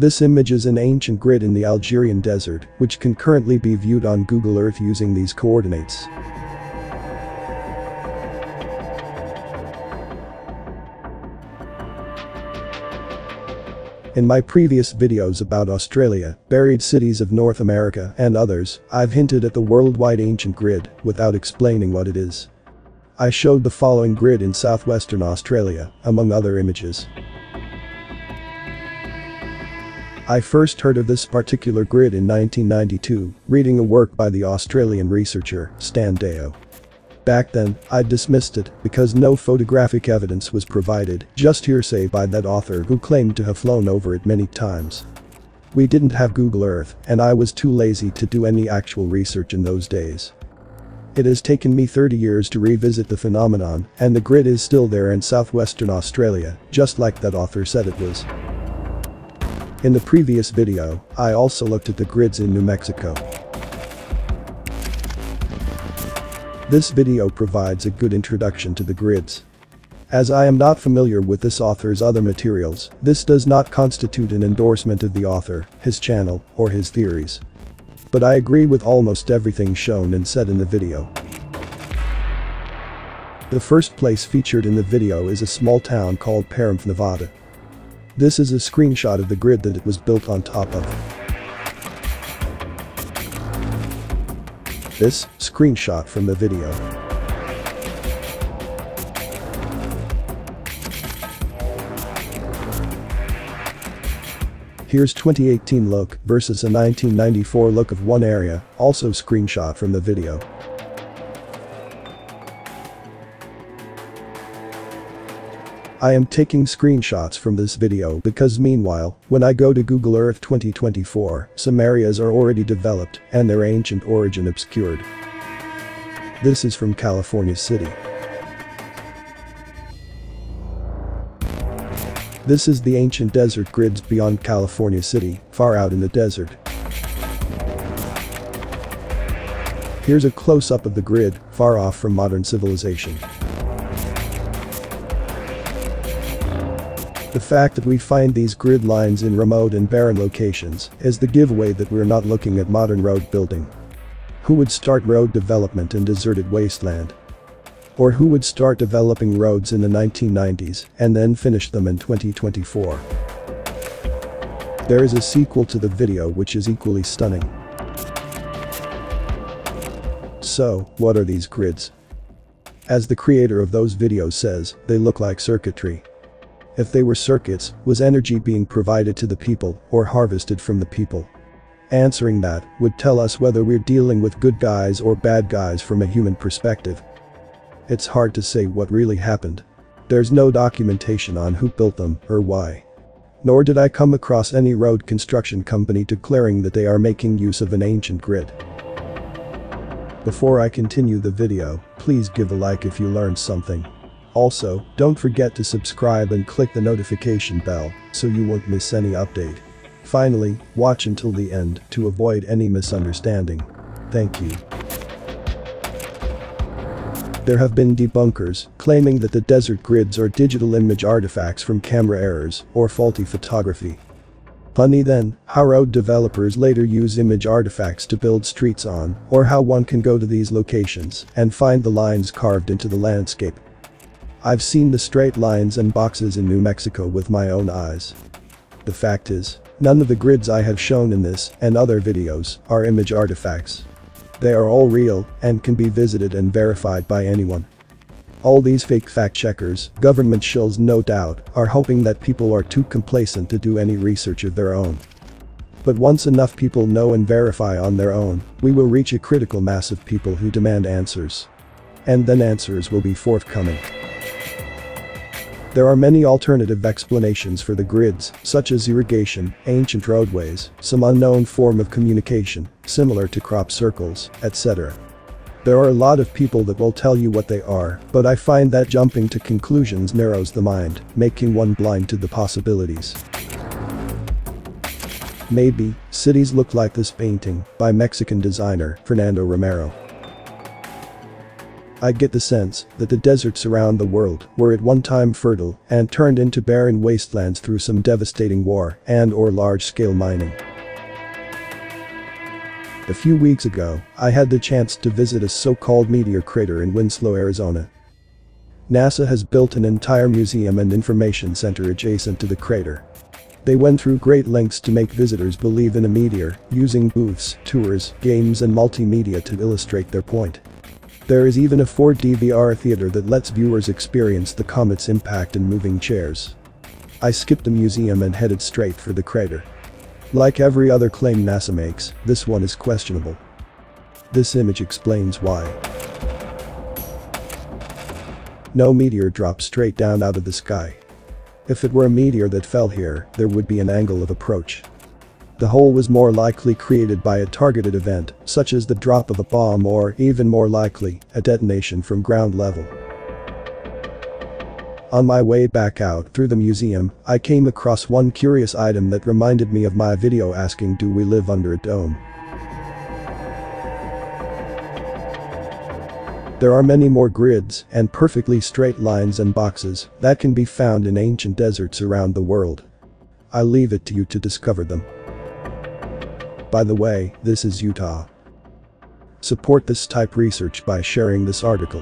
This image is an ancient grid in the Algerian desert, which can currently be viewed on Google Earth using these coordinates. In my previous videos about Australia, buried cities of North America and others, I've hinted at the worldwide ancient grid without explaining what it is. I showed the following grid in southwestern Australia, among other images. I first heard of this particular grid in 1992, reading a work by the Australian researcher, Stan Deo. Back then, I dismissed it because no photographic evidence was provided, just hearsay by that author who claimed to have flown over it many times. We didn't have Google Earth, and I was too lazy to do any actual research in those days. It has taken me 30 years to revisit the phenomenon, and the grid is still there in southwestern Australia, just like that author said it was. In the previous video, I also looked at the grids in New Mexico. This video provides a good introduction to the grids. As I am not familiar with this author's other materials, this does not constitute an endorsement of the author, his channel, or his theories. But I agree with almost everything shown and said in the video. The first place featured in the video is a small town called Pahrump, Nevada. This is a screenshot of the grid that it was built on top of. This, screenshot from the video. Here's 2018 look versus a 1994 look of one area, also screenshot from the video. I am taking screenshots from this video because meanwhile, when I go to Google Earth 2024, some areas are already developed and their ancient origin obscured. This is from California City. This is the ancient desert grids beyond California City, far out in the desert. Here's a close-up of the grid, far off from modern civilization. The fact that we find these grid lines in remote and barren locations is the giveaway that we're not looking at modern road building. Who would start road development in deserted wasteland? Or who would start developing roads in the 1990s and then finish them in 2024? There is a sequel to the video which is equally stunning. So, what are these grids? As the creator of those videos says, they look like circuitry. If they were circuits, was energy being provided to the people or harvested from the people? Answering that would tell us whether we're dealing with good guys or bad guys from a human perspective. It's hard to say what really happened. There's no documentation on who built them or why. Nor did I come across any road construction company declaring that they are making use of an ancient grid. Before I continue the video, please give a like if you learned something. Also, don't forget to subscribe and click the notification bell, so you won't miss any update. Finally, watch until the end to avoid any misunderstanding. Thank you. There have been debunkers claiming that the desert grids are digital image artifacts from camera errors or faulty photography. Funny then, how road developers later use image artifacts to build streets on, or how one can go to these locations and find the lines carved into the landscape. I've seen the straight lines and boxes in New Mexico with my own eyes. The fact is, none of the grids I have shown in this and other videos are image artifacts. They are all real and can be visited and verified by anyone. All these fake fact-checkers, government shills no doubt, are hoping that people are too complacent to do any research of their own. But once enough people know and verify on their own, we will reach a critical mass of people who demand answers. And then answers will be forthcoming. There are many alternative explanations for the grids, such as irrigation, ancient roadways, some unknown form of communication, similar to crop circles, etc. There are a lot of people that will tell you what they are, but I find that jumping to conclusions narrows the mind, making one blind to the possibilities. Maybe, cities look like this painting by Mexican designer Fernando Romero. I get the sense that the deserts around the world were at one time fertile and turned into barren wastelands through some devastating war and/or large-scale mining. A few weeks ago, I had the chance to visit a so-called meteor crater in Winslow, Arizona. NASA has built an entire museum and information center adjacent to the crater. They went through great lengths to make visitors believe in a meteor, using booths, tours, games and multimedia to illustrate their point. There is even a 4D VR theater that lets viewers experience the comet's impact in moving chairs. I skipped the museum and headed straight for the crater. Like every other claim NASA makes, this one is questionable. This image explains why. No meteor drops straight down out of the sky. If it were a meteor that fell here, there would be an angle of approach. The hole was more likely created by a targeted event, such as the drop of a bomb or, even more likely, a detonation from ground level. On my way back out through the museum, I came across one curious item that reminded me of my video asking, do we live under a dome? There are many more grids and perfectly straight lines and boxes that can be found in ancient deserts around the world. I leave it to you to discover them. By the way, this is Utah. Support this type research by sharing this article.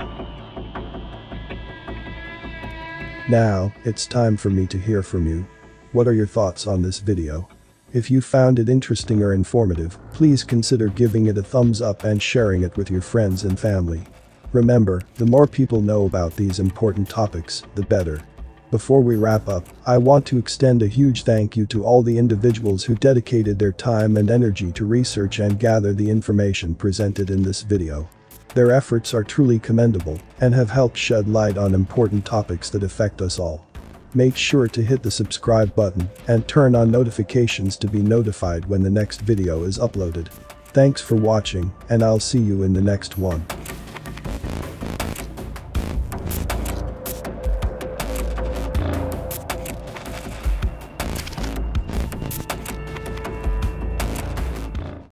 Now, it's time for me to hear from you. What are your thoughts on this video? If you found it interesting or informative, please consider giving it a thumbs up and sharing it with your friends and family. Remember, the more people know about these important topics, the better. Before we wrap up, I want to extend a huge thank you to all the individuals who dedicated their time and energy to research and gather the information presented in this video. Their efforts are truly commendable and have helped shed light on important topics that affect us all. Make sure to hit the subscribe button and turn on notifications to be notified when the next video is uploaded. Thanks for watching, and I'll see you in the next one.